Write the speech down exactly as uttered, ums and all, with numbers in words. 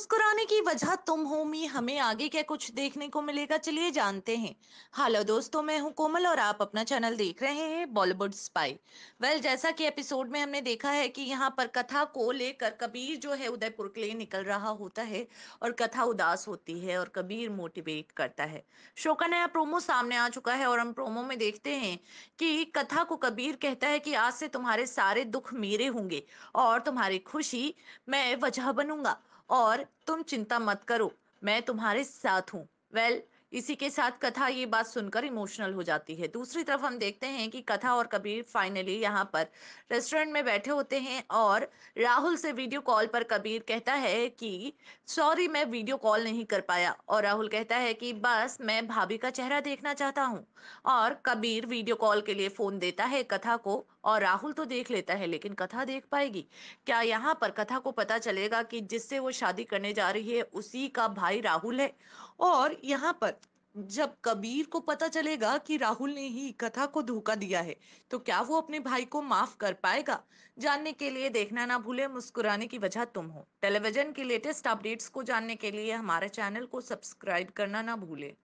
मुस्कुराने की वजह तुम हो में हमें आगे क्या कुछ देखने को मिलेगा, चलिए जानते हैं। हेलो दोस्तों, मैं हूं कोमल और आप अपना चैनल देख रहे हैं बॉलीवुड स्पाई। वेल, जैसा कि एपिसोड में हमने देखा है कि यहाँ पर कथा को लेकर कबीर जो है उदयपुर के लिए निकल रहा होता है और कथा उदास होती है और कबीर मोटिवेट करता है। शो का नया प्रोमो सामने आ चुका है और हम प्रोमो में देखते हैं कि कथा को कबीर कहता है कि आज से तुम्हारे सारे दुख मेरे होंगे और तुम्हारी खुशी मैं वजह बनूंगा और तुम चिंता मत करो, मैं तुम्हारे साथ हूँ। वेल well, इसी के साथ कथा ये बात सुनकर इमोशनल हो जाती है। दूसरी तरफ हम देखते हैं कि कथा और कबीर फाइनली यहाँ पर रेस्टोरेंट में बैठे होते हैं और राहुल से वीडियो कॉल पर कबीर कहता है कि सॉरी मैं वीडियो कॉल नहीं कर पाया, और राहुल कहता है कि बस मैं भाभी का चेहरा देखना चाहता हूँ। और कबीर वीडियो कॉल के लिए फोन देता है कथा को और राहुल तो देख लेता है लेकिन कथा देख पाएगी क्या? यहाँ पर कथा को पता चलेगा कि जिससे वो शादी करने जा रही है उसी का भाई राहुल है। और यहाँ पर जब कबीर को पता चलेगा कि राहुल ने ही कथा को धोखा दिया है तो क्या वो अपने भाई को माफ कर पाएगा? जानने के लिए देखना ना भूले मुस्कुराने की वजह तुम हो। टेलीविजन के लेटेस्ट अपडेट्स को जानने के लिए हमारे चैनल को सब्सक्राइब करना ना भूले।